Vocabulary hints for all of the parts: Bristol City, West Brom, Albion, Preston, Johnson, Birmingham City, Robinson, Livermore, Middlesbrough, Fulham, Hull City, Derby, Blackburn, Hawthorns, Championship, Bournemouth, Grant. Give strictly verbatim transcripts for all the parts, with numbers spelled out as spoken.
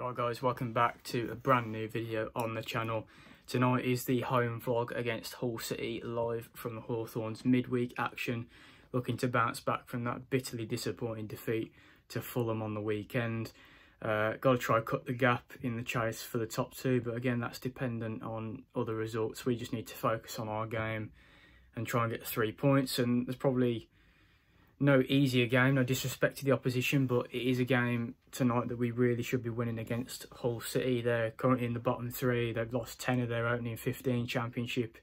Right guys, welcome back to a brand new video on the channel. Tonight is the home vlog against Hull City, live from the Hawthorns midweek action, looking to bounce back from that bitterly disappointing defeat to Fulham on the weekend. Uh, got to try cut the gap in the chase for the top two, but again that's dependent on other results. We just need to focus on our game and try and get three points, and there's probably no easier game, no disrespect to the opposition, but it is a game tonight that we really should be winning against Hull City. They're currently in the bottom three. They've lost ten of their opening fifteen championship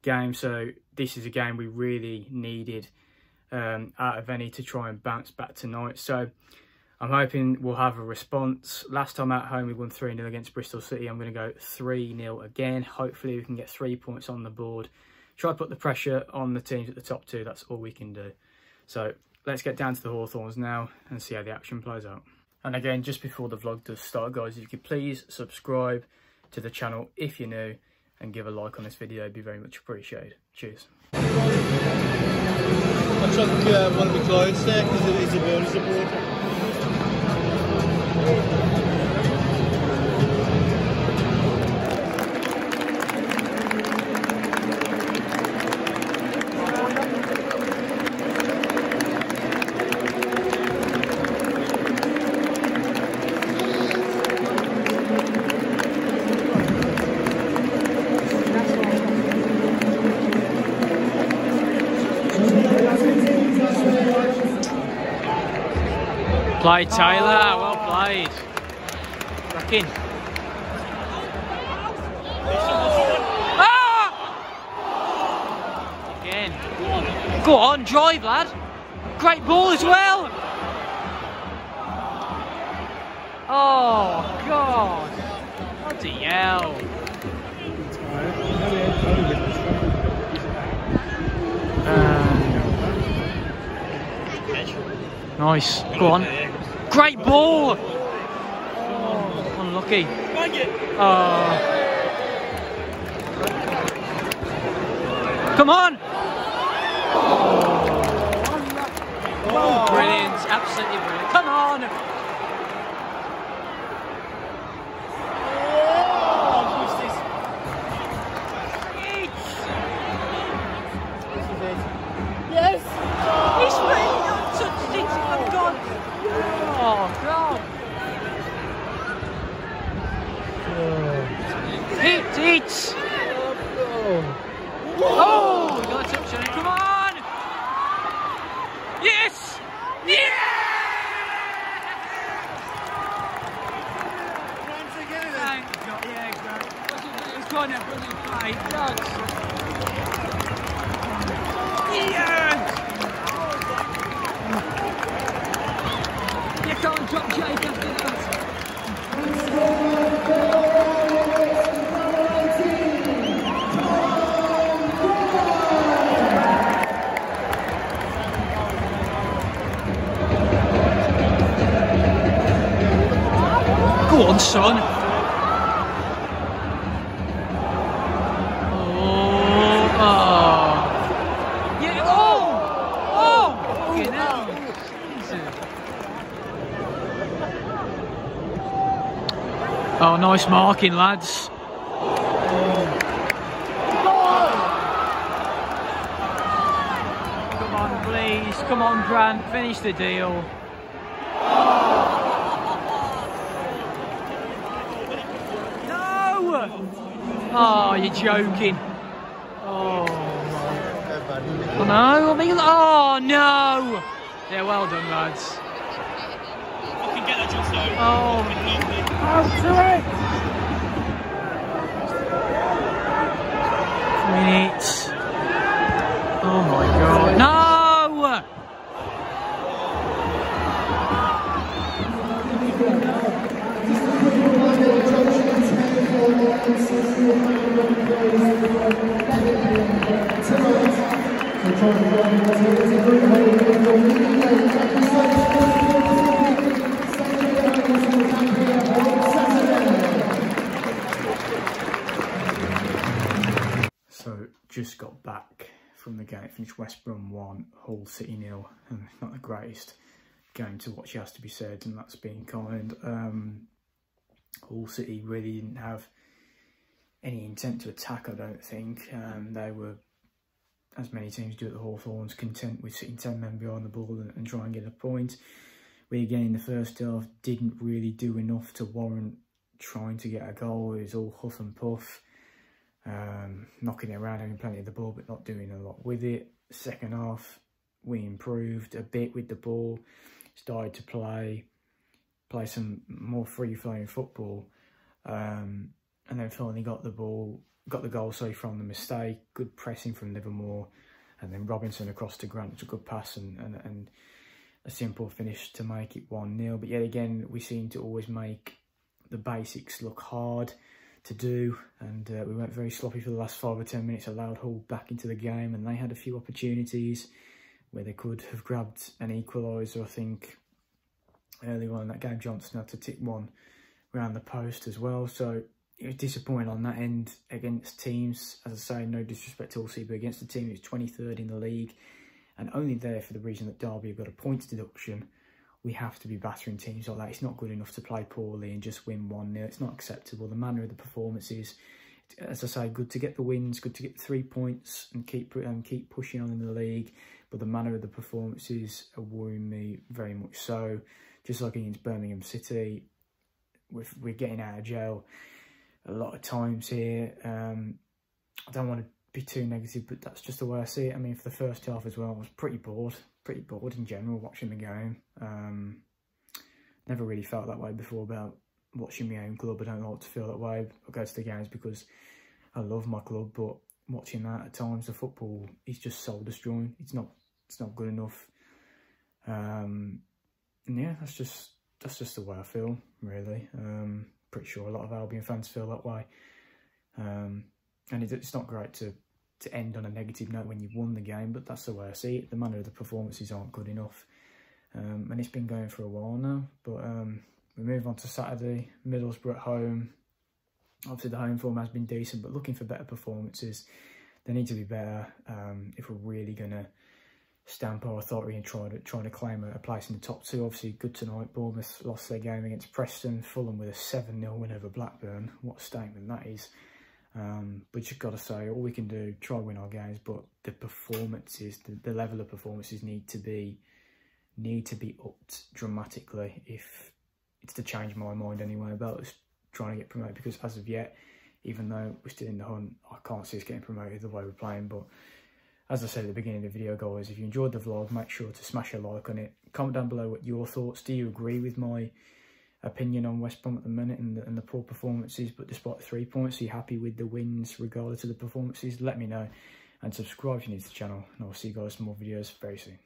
games. So this is a game we really needed um, out of any to try and bounce back tonight. So I'm hoping we'll have a response. Last time at home, we won three nil against Bristol City. I'm going to go three nil again. Hopefully we can get three points on the board. Try to put the pressure on the teams at the top two. That's all we can do. So let's get down to the Hawthorns now and see how the action plays out. And again, just before the vlog does start, guys, if you could please subscribe to the channel if you're new and give a like on this video, it'd be very much appreciated. Cheers. I took uh, one of the clients there because it is a building support. Play Taylor, well played. Cracking. Ah! Again. Go on, drive, lad. Great ball as well. Oh, God. What the hell? Um, nice. Go on. Great ball! Oh, unlucky. Oh. Come on! Oh, brilliant, absolutely brilliant. Come on! Son. Oh, oh. Yeah, oh, oh, fucking hell. Oh, nice marking, lads. Oh. Come on, please. Come on, Grant. Finish the deal. Oh, you're joking. Oh, oh no, I mean, oh no. Yeah, well done, lads. I can get that Johnson. Oh, minutes. Oh my God. No. So just got back from the game, finished West Brom one, Hull City nil, and not the greatest game to watch, has to be said, and that's being kind. Um, Hull City really didn't have any intent to attack, I don't think. Um, they were, as many teams do at the Hawthorns, content with sitting ten men behind the ball and, and try and get a point. We, again, in the first half, didn't really do enough to warrant trying to get a goal. It was all huff and puff, um, knocking it around, having plenty of the ball, but not doing a lot with it. Second half, we improved a bit with the ball, started to play, play some more free-flowing football, um, and then finally got the ball, got the goal, sorry, from the mistake. Good pressing from Livermore, and then Robinson across to Grant. It's a good pass and, and, and a simple finish to make it one nil. But yet again, we seem to always make the basics look hard to do, and uh, we went very sloppy for the last five or ten minutes, allowed Hull back into the game, and they had a few opportunities where they could have grabbed an equaliser. I think earlier on in that game, Johnson had to tick one round the post as well. So it was disappointing on that end against teams, as I say, no disrespect to Hull City, but against the team who's twenty-third in the league, and only there for the reason that Derby have got a points deduction. We have to be battering teams like that. It's not good enough to play poorly and just win one nil. It's not acceptable. The manner of the performances, as I say, good to get the wins, good to get three points and keep um, keep pushing on in the league, but the manner of the performances are worrying me very much so. Just like against Birmingham City, we're, we're getting out of jail a lot of times here. Um, I don't want to be too negative, but that's just the way I see it. I mean, for the first half as well, I was pretty bored, pretty bored in general watching the game. Um, never really felt that way before about watching my own club. I don't like to feel that way. I go to the games because I love my club, but watching that at times, the football is just soul destroying. It's not, it's not good enough. Um, and yeah, that's just that's just the way I feel, really. Um, pretty sure a lot of Albion fans feel that way. Um, And it's not great to, to end on a negative note when you've won the game, but that's the way I see it. The manner of the performances aren't good enough. Um, and it's been going for a while now. But um, we move on to Saturday. Middlesbrough at home. Obviously, the home form has been decent, but looking for better performances. They need to be better um, if we're really going to stamp our authority and try to, try to claim a, a place in the top two. Obviously, good tonight. Bournemouth lost their game against Preston. Fulham with a seven nil win over Blackburn. What a statement that is. Um, but you've got to say, all we can do, try win our games, but the performances, the, the level of performances need to be need to be upped dramatically if it's to change my mind anyway about us trying to get promoted. Because as of yet, even though we're still in the hunt, I can't see us getting promoted the way we're playing. But as I said at the beginning of the video, guys, if you enjoyed the vlog, make sure to smash a like on it. Comment down below what your thoughts. Do you agree with my opinion on West Brom at the minute and the, and the poor performances, but despite the three points, are you happy with the wins regardless of the performances? Let me know, and subscribe if you're new to the channel, and I'll see you guys in more videos very soon.